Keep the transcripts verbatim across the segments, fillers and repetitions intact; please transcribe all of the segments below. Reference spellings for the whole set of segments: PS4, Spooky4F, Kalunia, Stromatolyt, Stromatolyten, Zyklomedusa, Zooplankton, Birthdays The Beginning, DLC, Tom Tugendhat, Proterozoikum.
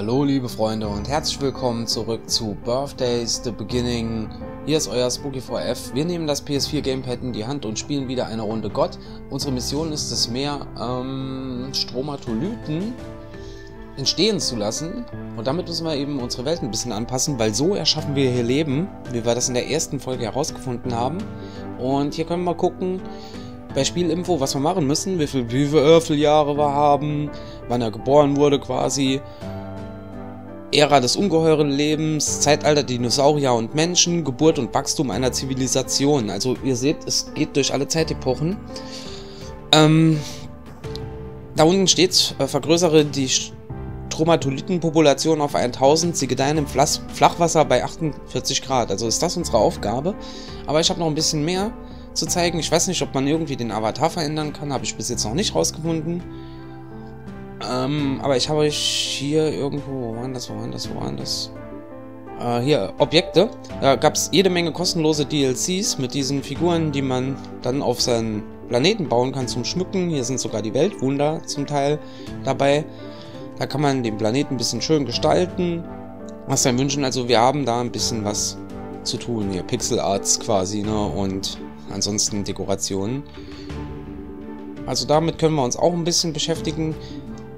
Hallo liebe Freunde und herzlich willkommen zurück zu Birthdays The Beginning. Hier ist euer Spooky four F. Wir nehmen das P S vier Gamepad in die Hand und spielen wieder eine Runde Gott. Unsere Mission ist es, mehr ähm, Stromatolyten entstehen zu lassen. Und damit müssen wir eben unsere Welt ein bisschen anpassen, weil so erschaffen wir hier Leben, wie wir das in der ersten Folge herausgefunden haben. Und hier können wir mal gucken, bei Spielinfo, was wir machen müssen, wie viele Würfeljahre wir haben, wann er geboren wurde quasi, Ära des ungeheuren Lebens, Zeitalter Dinosaurier und Menschen, Geburt und Wachstum einer Zivilisation. Also ihr seht, es geht durch alle Zeitepochen. Ähm, da unten steht, äh, vergrößere die Stromatolytenpopulation auf tausend, sie gedeihen im Flas Flachwasser bei achtundvierzig Grad. Also ist das unsere Aufgabe. Aber ich habe noch ein bisschen mehr zu zeigen. Ich weiß nicht, ob man irgendwie den Avatar verändern kann, habe ich bis jetzt noch nicht rausgefunden. Ähm, aber ich habe euch hier irgendwo, wo waren das, wo waren das, wo waren das? Äh, hier, Objekte. Da gab es jede Menge kostenlose D L Cs mit diesen Figuren, die man dann auf seinen Planeten bauen kann zum Schmücken. Hier sind sogar die Weltwunder zum Teil dabei. Da kann man den Planeten ein bisschen schön gestalten, was dann wünschen. Also wir haben da ein bisschen was zu tun hier. Pixel Arts quasi, ne? Und ansonsten Dekorationen. Also damit können wir uns auch ein bisschen beschäftigen.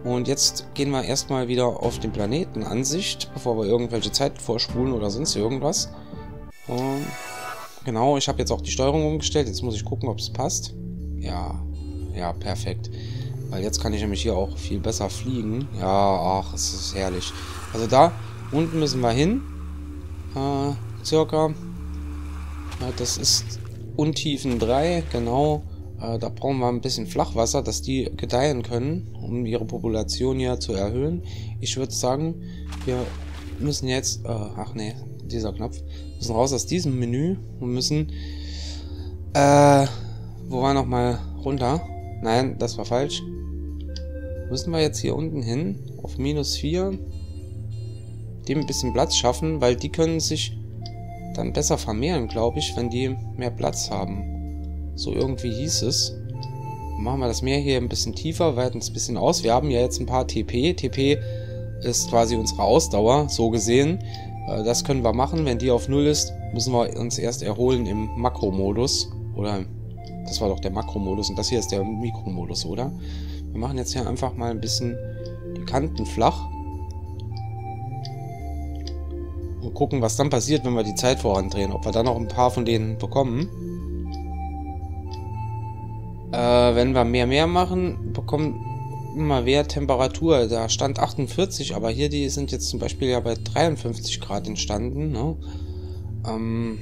Und jetzt gehen wir erstmal wieder auf den Planetenansicht, bevor wir irgendwelche Zeit vorspulen oder sonst irgendwas. Und genau, ich habe jetzt auch die Steuerung umgestellt. Jetzt muss ich gucken, ob es passt. Ja, ja, perfekt. Weil jetzt kann ich nämlich hier auch viel besser fliegen. Ja, ach, es ist herrlich. Also da unten müssen wir hin. Äh, circa. Ja, das ist Untiefen drei, genau. Äh, da brauchen wir ein bisschen Flachwasser, dass die gedeihen können, um ihre Population hier zu erhöhen. Ich würde sagen, wir müssen jetzt, äh, ach nee, dieser Knopf, müssen raus aus diesem Menü und müssen, äh, wo war nochmal runter? Nein, das war falsch. Müssen wir jetzt hier unten hin, auf minus vier, dem ein bisschen Platz schaffen, weil die können sich dann besser vermehren, glaube ich, wenn die mehr Platz haben. So irgendwie hieß es. Machen wir das Meer hier ein bisschen tiefer, weiten es ein bisschen aus. Wir haben ja jetzt ein paar T P. T P ist quasi unsere Ausdauer, so gesehen. Das können wir machen. Wenn die auf null ist, müssen wir uns erst erholen im Makromodus. Oder, das war doch der Makromodus und das hier ist der Mikromodus, oder? Wir machen jetzt hier einfach mal ein bisschen die Kanten flach. Und gucken, was dann passiert, wenn wir die Zeit vorandrehen. Ob wir dann noch ein paar von denen bekommen. Äh, wenn wir mehr mehr machen, bekommen immer mehr Temperatur. Da stand achtundvierzig, aber hier die sind jetzt zum Beispiel ja bei dreiundfünfzig Grad entstanden. Ne? Ähm,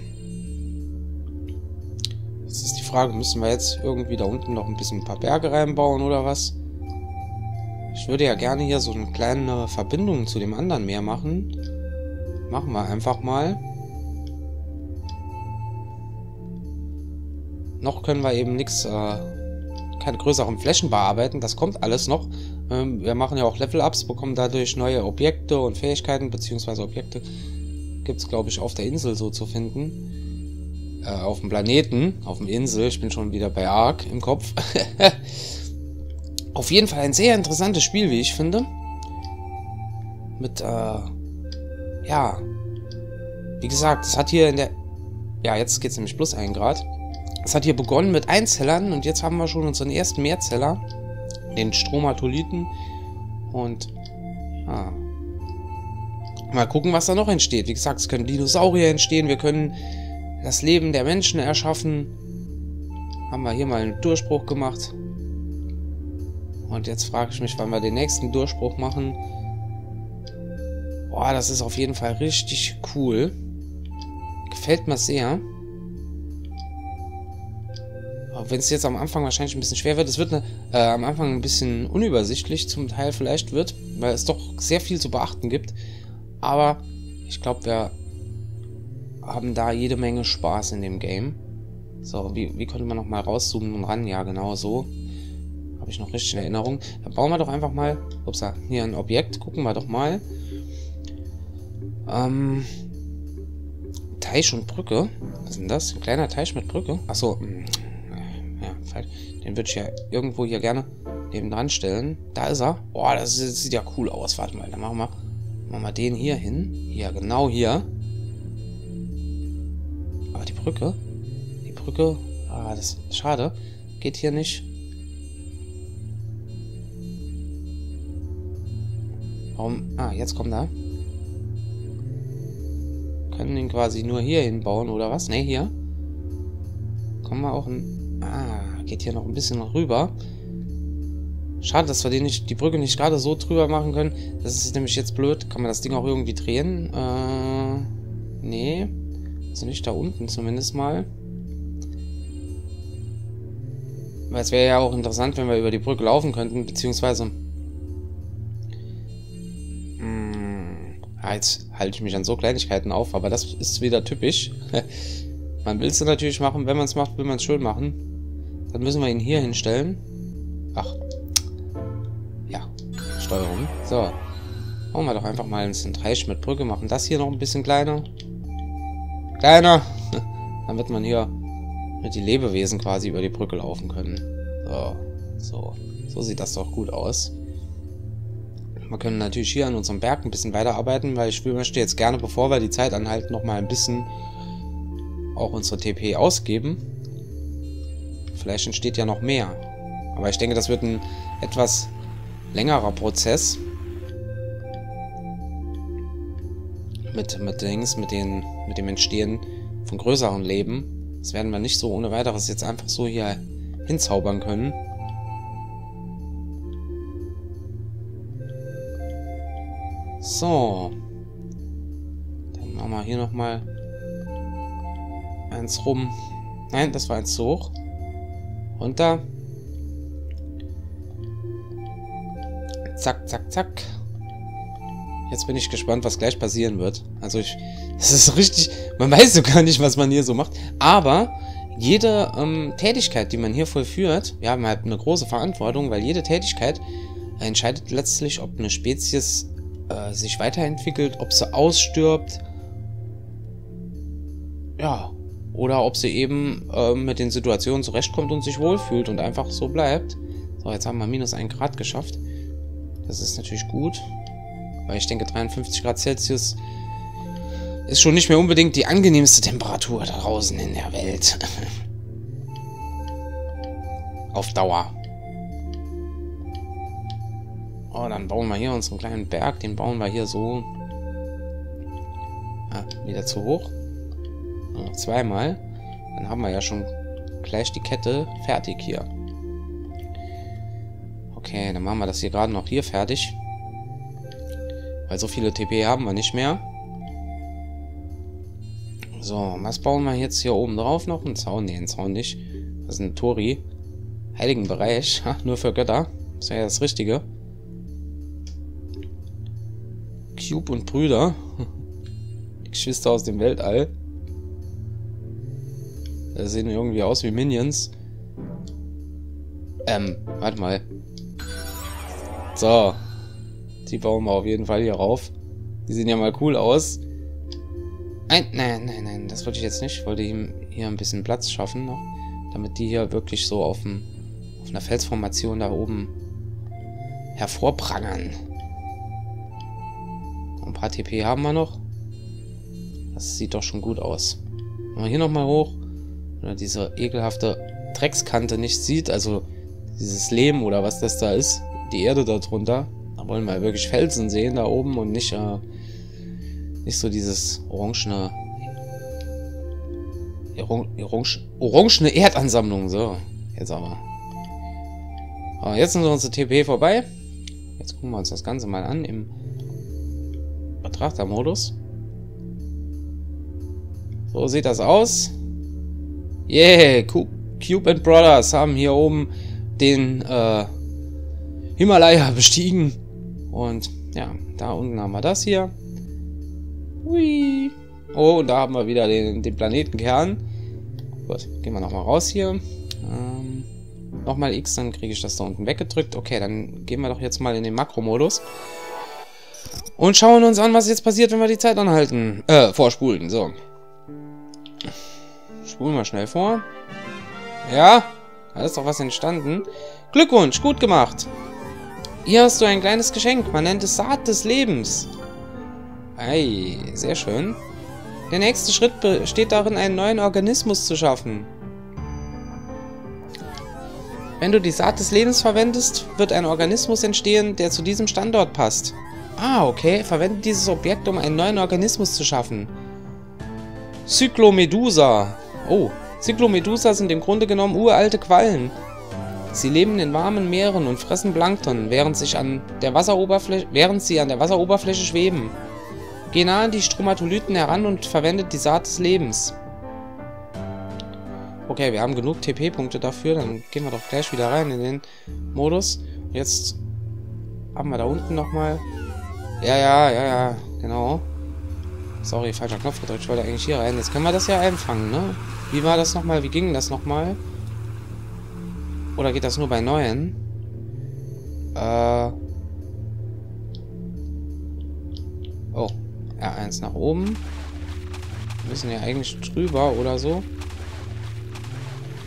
jetzt ist die Frage, müssen wir jetzt irgendwie da unten noch ein bisschen ein paar Berge reinbauen oder was? Ich würde ja gerne hier so eine kleine Verbindung zu dem anderen Meer machen. Machen wir einfach mal. Noch können wir eben nichts, äh, keine größeren Flächen bearbeiten. Das kommt alles noch. Ähm, wir machen ja auch Level-Ups, bekommen dadurch neue Objekte und Fähigkeiten, beziehungsweise Objekte gibt es, glaube ich, auf der Insel so zu finden. Äh, auf dem Planeten, auf dem Insel. Ich bin schon wieder bei Ark im Kopf. Auf jeden Fall ein sehr interessantes Spiel, wie ich finde. Mit, äh... ja, wie gesagt, es hat hier in der... Ja, jetzt geht es nämlich plus ein Grad. Es hat hier begonnen mit Einzellern und jetzt haben wir schon unseren ersten Mehrzeller, den Stromatolyten. Und ah, mal gucken, was da noch entsteht. Wie gesagt, es können Dinosaurier entstehen, wir können das Leben der Menschen erschaffen. Haben wir hier mal einen Durchbruch gemacht. Und jetzt frage ich mich, wann wir den nächsten Durchbruch machen. Boah, das ist auf jeden Fall richtig cool. Gefällt mir sehr. Auch wenn es jetzt am Anfang wahrscheinlich ein bisschen schwer wird. Es wird ne, äh, am Anfang ein bisschen unübersichtlich zum Teil vielleicht wird, weil es doch sehr viel zu beachten gibt. Aber ich glaube, wir haben da jede Menge Spaß in dem Game. So, wie, wie könnte man nochmal rauszoomen und ran? Ja, genau so. Habe ich noch richtig in Erinnerung. Dann bauen wir doch einfach mal, upsa, hier ein Objekt. Gucken wir doch mal. Ähm, Teich und Brücke. Was ist denn das? Ein kleiner Teich mit Brücke? Achso. Ja, falsch. Den würde ich ja irgendwo hier gerne neben dran stellen. Da ist er. Oh, das sieht ja cool aus. Warte mal, dann machen wir Machen wir den hier hin. Hier, genau hier. Aber die Brücke. Die Brücke. Ah, das ist schade. Geht hier nicht. Warum? Ah, jetzt kommt er. Können den quasi nur hier hinbauen, oder was? Ne, hier. Kommen wir auch ein... Ah, geht hier noch ein bisschen rüber. Schade, dass wir den nicht, die Brücke nicht gerade so drüber machen können. Das ist nämlich jetzt blöd. Kann man das Ding auch irgendwie drehen? Äh, nee. Also nicht da unten zumindest mal. Weil es wäre ja auch interessant, wenn wir über die Brücke laufen könnten, beziehungsweise... Ah, jetzt halte ich mich an so Kleinigkeiten auf, aber das ist wieder typisch. Man will es dann natürlich machen, wenn man es macht, will man es schön machen. Dann müssen wir ihn hier hinstellen. Ach. Ja, Steuerung. So. Machen wir doch einfach mal ein Dreieck mit Brücke, machen das hier noch ein bisschen kleiner. Kleiner! Dann wird man hier mit die Lebewesen quasi über die Brücke laufen können. So. So. So sieht das doch gut aus. Wir können natürlich hier an unserem Berg ein bisschen weiterarbeiten, weil ich möchte jetzt gerne, bevor wir die Zeit anhalten, nochmal ein bisschen auch unsere T P ausgeben. Vielleicht entsteht ja noch mehr. Aber ich denke, das wird ein etwas längerer Prozess. Mit, mit, Dings, mit, den, mit dem Entstehen von größeren Leben. Das werden wir nicht so ohne weiteres jetzt einfach so hier hinzaubern können. So. Dann machen wir hier nochmal eins rum. Nein, das war eins zu hoch. Runter. Zack, zack, zack. Jetzt bin ich gespannt, was gleich passieren wird. Also ich... Das ist richtig... Man weiß so gar nicht, was man hier so macht. Aber jede ähm, Tätigkeit, die man hier vollführt... Wir haben halt eine große Verantwortung, weil jede Tätigkeit entscheidet letztlich, ob eine Spezies... sich weiterentwickelt, ob sie ausstirbt, ja, oder ob sie eben äh, mit den Situationen zurechtkommt und sich wohlfühlt und einfach so bleibt. So, jetzt haben wir minus einen Grad geschafft. Das ist natürlich gut, weil ich denke, dreiundfünfzig Grad Celsius ist schon nicht mehr unbedingt die angenehmste Temperatur da draußen in der Welt. Auf Dauer. Oh, dann bauen wir hier unseren kleinen Berg. Den bauen wir hier so. Ah, wieder zu hoch. Noch zweimal. Dann haben wir ja schon gleich die Kette fertig hier. Okay, dann machen wir das hier gerade noch hier fertig. Weil so viele T P haben wir nicht mehr. So, was bauen wir jetzt hier oben drauf noch? Ein Zaun? Ne, ein Zaun nicht. Das ist ein Tori. Heiligenbereich. Ha, nur für Götter. Das wäre ja das Richtige. Cube und Brüder. Die Geschwister aus dem Weltall. Die sehen irgendwie aus wie Minions. Ähm, warte mal. So. Die bauen wir auf jeden Fall hier rauf. Die sehen ja mal cool aus. Nein, nein, nein, nein. Das wollte ich jetzt nicht. Ich wollte ihm hier ein bisschen Platz schaffen noch. Damit die hier wirklich so auf, dem, auf einer Felsformation da oben hervorprangern. Ein paar T P haben wir noch. Das sieht doch schon gut aus. Wenn man hier nochmal hoch, oder diese ekelhafte Dreckskante nicht sieht, also dieses Lehm oder was das da ist, die Erde da drunter, da wollen wir wirklich Felsen sehen da oben und nicht, äh, nicht so dieses orangene, orange, orangene Erdansammlung. So, jetzt aber. Aber jetzt sind unsere T P vorbei. Jetzt gucken wir uns das Ganze mal an im Betrachtermodus. So sieht das aus. Yeah, Cube and Brothers haben hier oben den äh, Himalaya bestiegen. Und ja, da unten haben wir das hier. Hui. Oh, und da haben wir wieder den, den Planetenkern. Gut, gehen wir nochmal raus hier. Ähm, nochmal X, dann kriege ich das da unten weggedrückt. Okay, dann gehen wir doch jetzt mal in den Makromodus. Und schauen uns an, was jetzt passiert, wenn wir die Zeit anhalten. Äh, vorspulen, so. Spulen wir schnell vor. Ja, da ist doch was entstanden. Glückwunsch, gut gemacht. Hier hast du ein kleines Geschenk. Man nennt es Saat des Lebens. Ei, sehr schön. Der nächste Schritt besteht darin, einen neuen Organismus zu schaffen. Wenn du die Saat des Lebens verwendest, wird ein Organismus entstehen, der zu diesem Standort passt. Ah, okay. Verwende dieses Objekt, um einen neuen Organismus zu schaffen. Zyklomedusa. Oh, Zyklomedusa sind im Grunde genommen uralte Quallen. Sie leben in warmen Meeren und fressen Plankton, während, sich an der Wasseroberfläche, während sie an der Wasseroberfläche schweben. Geh nah an die Stromatolyten heran und verwendet die Saat des Lebens. Okay, wir haben genug T P-Punkte dafür, dann gehen wir doch gleich wieder rein in den Modus. Und jetzt haben wir da unten nochmal... Ja, ja, ja, ja, genau. Sorry, falscher Knopf gedrückt, ich wollte eigentlich hier rein. Jetzt können wir das ja einfangen, ne? Wie war das nochmal? Wie ging das nochmal? Oder geht das nur bei neuen? Äh... Oh, R eins nach oben. Wir müssen ja eigentlich drüber oder so.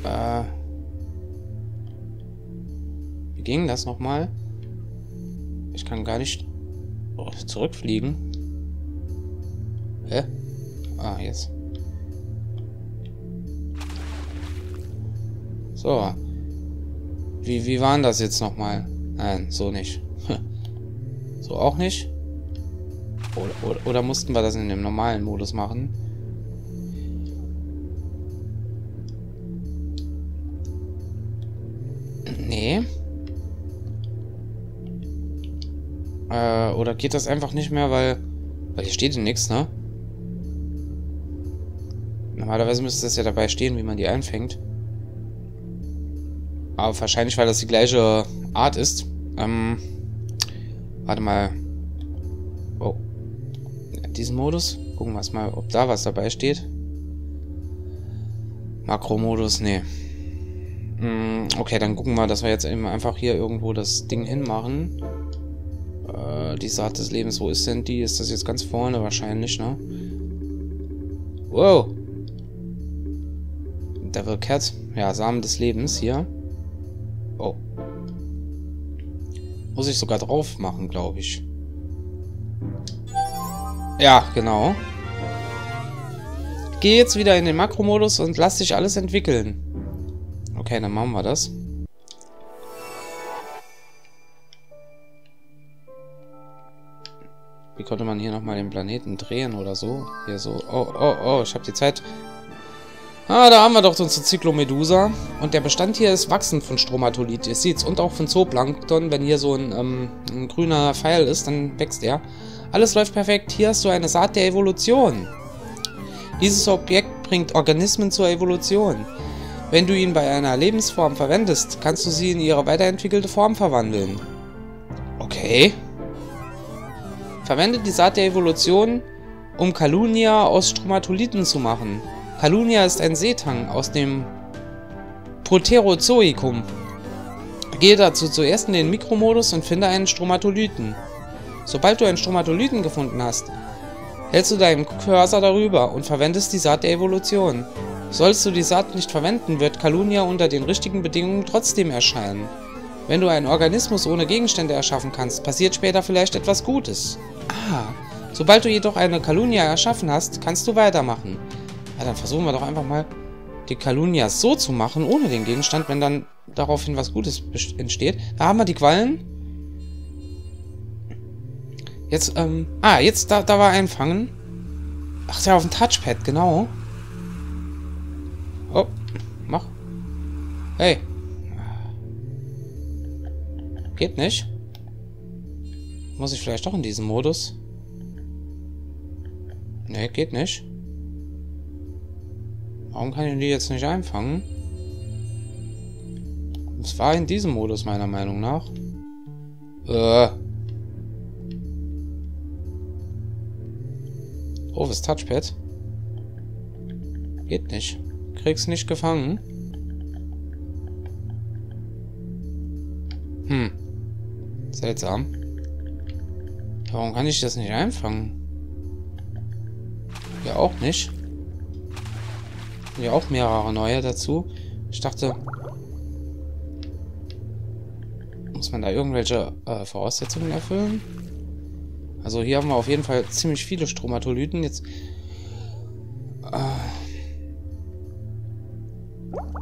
Äh... Wie ging das nochmal? Ich kann gar nicht oh, zurückfliegen. Hä? Ah, jetzt. So. Wie, wie waren das jetzt nochmal? Nein, so nicht. So auch nicht. Oder, oder, oder mussten wir das in dem normalen Modus machen? Nee. Äh, oder geht das einfach nicht mehr, weil... Weil hier steht ja nichts, ne? Normalerweise müsste das ja dabei stehen, wie man die einfängt. Aber wahrscheinlich, weil das die gleiche Art ist. Ähm, warte mal. Oh. Diesen Modus. Gucken wir mal, ob da was dabei steht. Makromodus, nee. Hm, okay, dann gucken wir, dass wir jetzt eben einfach hier irgendwo das Ding hinmachen. Äh, die Saat des Lebens, wo ist denn die? Ist das jetzt ganz vorne wahrscheinlich, ne? Wow. Devil Cat. Ja, Samen des Lebens hier. Oh. Muss ich sogar drauf machen, glaube ich. Ja, genau. Geh jetzt wieder in den Makromodus und lass dich alles entwickeln. Okay, dann machen wir das. Wie konnte man hier nochmal den Planeten drehen oder so? Hier so. Oh, oh, oh, ich habe die Zeit... Ah, da haben wir doch unsere Zyklomedusa. Und der Bestand hier ist wachsend von Stromatolyt. Ihr seht's. Und auch von Zooplankton. Wenn hier so ein, ähm, ein grüner Pfeil ist, dann wächst er. Alles läuft perfekt. Hier hast du eine Saat der Evolution. Dieses Objekt bringt Organismen zur Evolution. Wenn du ihn bei einer Lebensform verwendest, kannst du sie in ihre weiterentwickelte Form verwandeln. Okay. Verwende die Saat der Evolution, um Kalunia aus Stromatolyten zu machen. Kalunia ist ein Seetang aus dem Proterozoikum. Gehe dazu zuerst in den Mikromodus und finde einen Stromatolyten. Sobald du einen Stromatolyten gefunden hast, hältst du deinen Cursor darüber und verwendest die Saat der Evolution. Sollst du die Saat nicht verwenden, wird Kalunia unter den richtigen Bedingungen trotzdem erscheinen. Wenn du einen Organismus ohne Gegenstände erschaffen kannst, passiert später vielleicht etwas Gutes. Ah, sobald du jedoch eine Kalunia erschaffen hast, kannst du weitermachen. Ja, dann versuchen wir doch einfach mal, die Kalunia so zu machen, ohne den Gegenstand, wenn dann daraufhin was Gutes entsteht. Da haben wir die Quallen. Jetzt, ähm, ah, jetzt, da, da war einfangen. Ach, der auf dem Touchpad, genau. Oh, mach. Hey. Geht nicht. Muss ich vielleicht doch in diesen Modus? Ne, geht nicht. Warum kann ich die jetzt nicht einfangen? Das war in diesem Modus, meiner Meinung nach. Äh. Oh, das Touchpad. Geht nicht. Krieg's nicht gefangen. Hm. Seltsam. Warum kann ich das nicht einfangen? Ja, auch nicht. Ja, auch mehrere neue dazu. Ich dachte, muss man da irgendwelche äh, Voraussetzungen erfüllen? Also hier haben wir auf jeden Fall ziemlich viele Stromatolyten. Jetzt äh,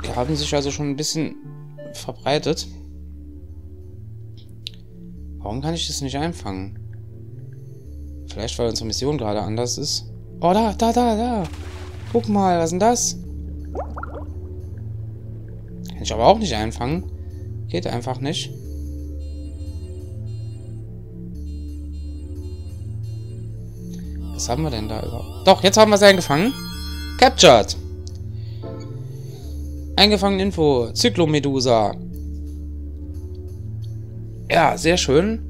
die haben sich also schon ein bisschen verbreitet. Warum kann ich das nicht einfangen? Vielleicht, weil unsere Mission gerade anders ist. Oh, da, da, da, da. Guck mal, was ist denn das? Kann ich aber auch nicht einfangen. Geht einfach nicht. Was haben wir denn da überhaupt? Doch, jetzt haben wir es eingefangen. Captured. Eingefangen Info. Zyklomedusa. Ja, sehr schön.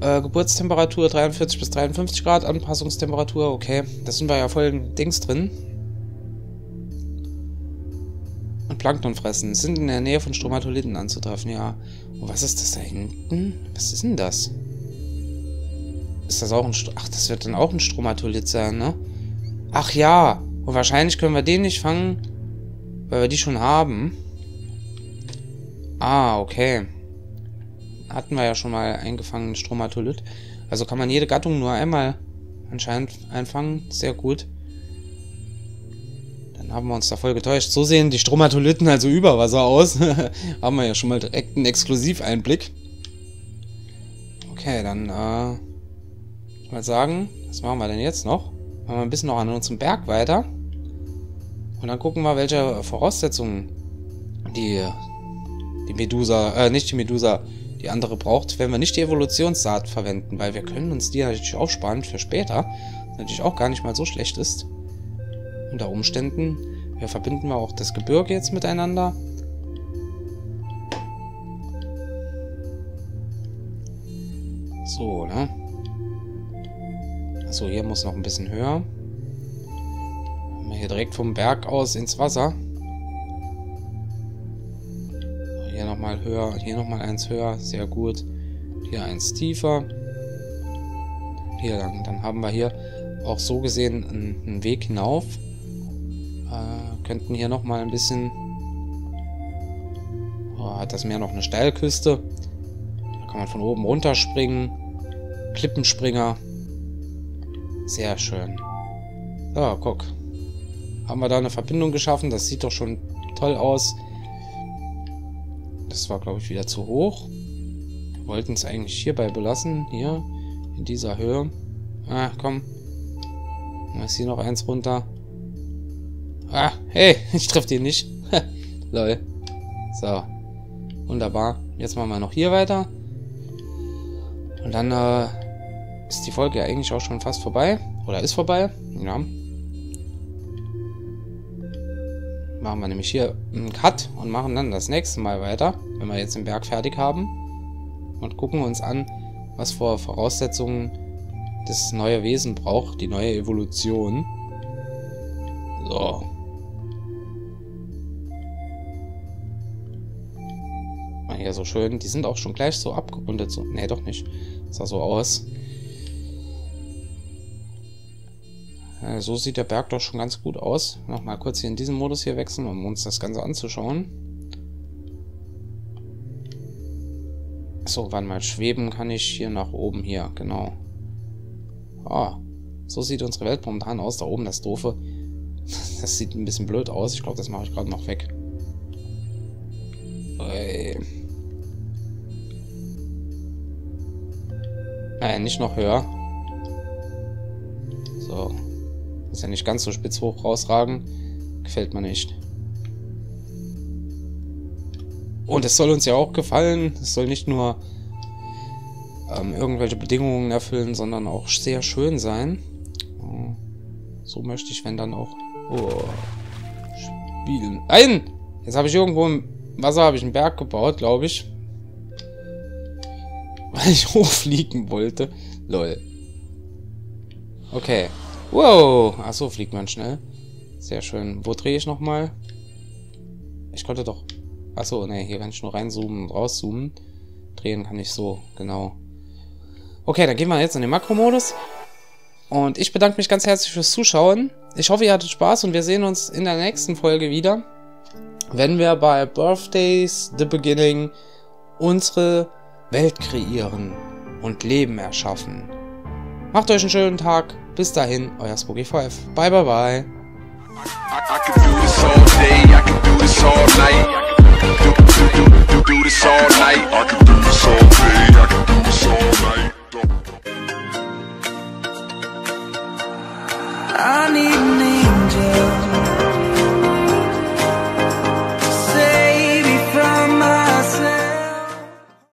Äh, Geburtstemperatur dreiundvierzig bis dreiundfünfzig Grad, Anpassungstemperatur, okay. Das sind wir ja voll in Dings drin. Und Plankton fressen. Sind in der Nähe von Stromatolyten anzutreffen, ja. Und was ist das da hinten? Was ist denn das? Ist das auch ein Strom... Ach, das wird dann auch ein Stromatolyt sein, ne? Ach ja! Und wahrscheinlich können wir den nicht fangen, weil wir die schon haben. Ah, okay. Hatten wir ja schon mal eingefangen, Stromatolyt. Also kann man jede Gattung nur einmal anscheinend einfangen. Sehr gut. Dann haben wir uns da voll getäuscht. So sehen die Stromatolyten also über Wasser aus. Haben wir ja schon mal direkt einen Exklusiveinblick. Okay, dann äh, ich würde mal sagen, was machen wir denn jetzt noch? Machen wir ein bisschen noch an unserem Berg weiter. Und dann gucken wir, welche Voraussetzungen die, die Medusa, äh, nicht die Medusa, die andere braucht, wenn wir nicht die Evolutionssaat verwenden, weil wir können uns die natürlich aufsparen für später, was natürlich auch gar nicht mal so schlecht ist. Unter Umständen ja, verbinden wir auch das Gebirge jetzt miteinander. So, ne? Achso, hier muss noch ein bisschen höher. Haben wir hier direkt vom Berg aus ins Wasser. Hier nochmal höher, hier nochmal eins höher, sehr gut. Hier eins tiefer. Hier lang. Dann haben wir hier auch so gesehen einen, einen Weg hinauf. Äh, könnten hier nochmal ein bisschen... Oh, hat das Meer noch eine Steilküste. Da kann man von oben runterspringen. Klippenspringer. Sehr schön. So, guck. Haben wir da eine Verbindung geschaffen. Das sieht doch schon toll aus. Das war, glaube ich, wieder zu hoch. Wir wollten es eigentlich hierbei belassen. Hier, in dieser Höhe. Ah, komm. Dann ist hier noch eins runter. Ah, hey, ich treffe den nicht. Lol. So. Wunderbar. Jetzt machen wir noch hier weiter. Und dann äh, ist die Folge ja eigentlich auch schon fast vorbei. Oder ist vorbei. Ja. Machen wir nämlich hier einen Cut und machen dann das nächste Mal weiter, wenn wir jetzt den Berg fertig haben. Und gucken uns an, was für Voraussetzungen das neue Wesen braucht, die neue Evolution. So. Mal hier so schön. Die sind auch schon gleich so abgerundet. So. Ne, doch nicht. Das sah so aus. So sieht der Berg doch schon ganz gut aus. Nochmal kurz hier in diesen Modus hier wechseln, um uns das Ganze anzuschauen. So, wann mal schweben kann ich hier nach oben hier, genau. Ah, so sieht unsere Welt momentan aus. Da oben das Doofe. Das sieht ein bisschen blöd aus. Ich glaube, das mache ich gerade noch weg. Ey. Naja, nicht noch höher. So. Muss ja nicht ganz so spitz hoch rausragen. Gefällt mir nicht. Und es soll uns ja auch gefallen. Es soll nicht nur ähm, irgendwelche Bedingungen erfüllen, sondern auch sehr schön sein. So möchte ich, wenn dann auch... Oh, spielen. Nein! Jetzt habe ich irgendwo im Wasser habe ich einen Berg gebaut, glaube ich. Weil ich hochfliegen wollte. Lol. Okay. Wow! Achso, fliegt man schnell. Sehr schön. Wo drehe ich nochmal? Ich konnte doch... Achso, ne, hier kann ich nur reinzoomen und rauszoomen. Drehen kann ich so, genau. Okay, dann gehen wir jetzt in den Makromodus. Und ich bedanke mich ganz herzlich fürs Zuschauen. Ich hoffe, ihr hattet Spaß und wir sehen uns in der nächsten Folge wieder, wenn wir bei Birthdays The Beginning unsere Welt kreieren und Leben erschaffen. Macht euch einen schönen Tag. Bis dahin, euer Spooky four F. Bye, bye, bye. I need an angel.